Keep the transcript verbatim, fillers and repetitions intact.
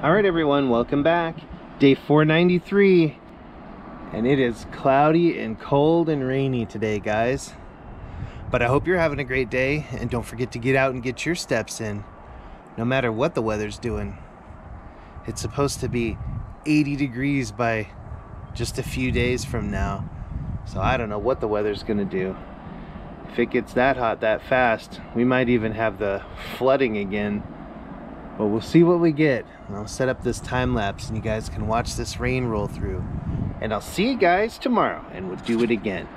Alright everyone, welcome back. Day four ninety-three, and it is cloudy and cold and rainy today, guys. But I hope you're having a great day, and don't forget to get out and get your steps in, no matter what the weather's doing. It's supposed to be eighty degrees by just a few days from now, so I don't know what the weather's gonna do. If it gets that hot that fast, we might even have the flooding again. But we'll see what we get. And I'll set up this time lapse and you guys can watch this rain roll through. And I'll see you guys tomorrow and we'll do it again.